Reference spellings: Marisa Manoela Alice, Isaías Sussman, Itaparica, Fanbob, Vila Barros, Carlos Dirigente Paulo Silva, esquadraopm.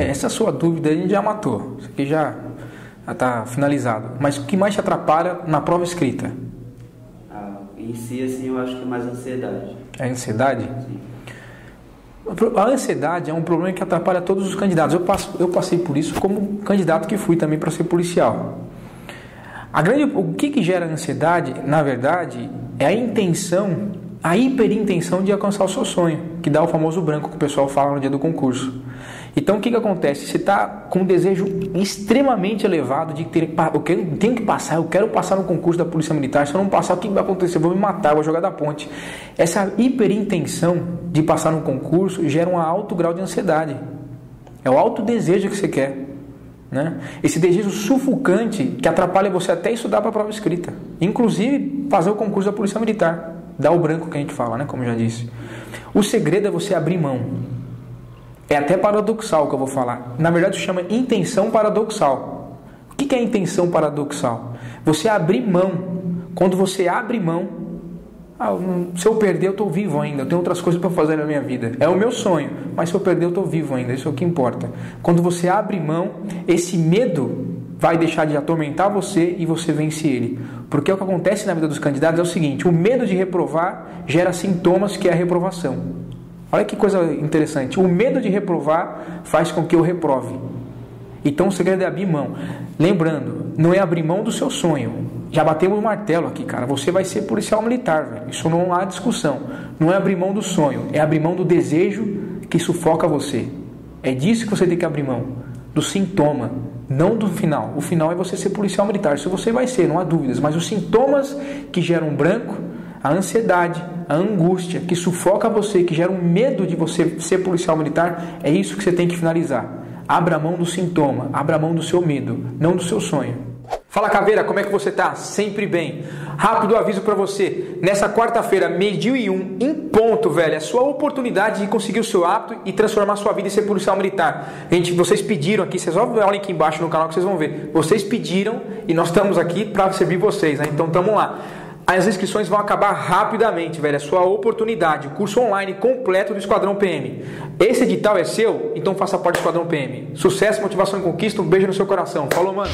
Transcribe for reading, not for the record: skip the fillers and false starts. Essa sua dúvida a gente já matou. Isso aqui já está finalizado. Mas o que mais te atrapalha na prova escrita? Em si, assim, eu acho que é mais ansiedade. É ansiedade? Sim. A ansiedade é um problema que atrapalha todos os candidatos. Eu passei por isso como candidato que fui também para ser policial. O que gera ansiedade, na verdade, é a intenção, a hiperintenção de alcançar o seu sonho, que dá o famoso branco que o pessoal fala no dia do concurso. Então, o que acontece? Você está com um desejo extremamente elevado de ter... tenho que passar, eu quero passar no concurso da Polícia Militar. Se eu não passar, o que vai acontecer? Eu vou me matar, eu vou jogar da ponte. Essa hiperintenção de passar no concurso gera um alto grau de ansiedade. É o alto desejo que você quer, né? Esse desejo sufocante que atrapalha você até estudar para a prova escrita. Inclusive, fazer o concurso da Polícia Militar. Dá o branco que a gente fala, né? Como eu já disse. O segredo é você abrir mão. É até paradoxal o que eu vou falar. Na verdade, se chama intenção paradoxal. O que é intenção paradoxal? Você abrir mão. Quando você abre mão, se eu perder, eu estou vivo ainda. Eu tenho outras coisas para fazer na minha vida. É o meu sonho, mas se eu perder, eu estou vivo ainda. Isso é o que importa. Quando você abre mão, esse medo vai deixar de atormentar você e você vence ele. Porque o que acontece na vida dos candidatos é o seguinte: o medo de reprovar gera sintomas que é a reprovação. Olha que coisa interessante. O medo de reprovar faz com que eu reprove. Então o segredo é abrir mão. Lembrando, não é abrir mão do seu sonho. Já batemos o martelo aqui, cara. Você vai ser policial militar, velho. Isso não há discussão. Não é abrir mão do sonho. É abrir mão do desejo que sufoca você. É disso que você tem que abrir mão. Do sintoma. Não do final. O final é você ser policial militar. Isso você vai ser, não há dúvidas. Mas os sintomas que geram branco, a ansiedade, a angústia que sufoca você, que gera um medo de você ser policial militar, é isso que você tem que finalizar. Abra mão do sintoma, abra mão do seu medo, não do seu sonho. Fala, Caveira, como é que você tá? Sempre bem. Rápido aviso para você, nessa quarta-feira, 12h01, em ponto, velho, é a sua oportunidade de conseguir o seu hábito e transformar sua vida em ser policial militar. Gente, vocês pediram aqui, vocês vão ver o link embaixo no canal que vocês vão ver. Vocês pediram e nós estamos aqui para servir vocês, né? Então, tamo lá. As inscrições vão acabar rapidamente, velho. É sua oportunidade. O curso online completo do Esquadrão PM. Esse edital é seu? Então faça parte do Esquadrão PM. Sucesso, motivação e conquista. Um beijo no seu coração. Falou, mano.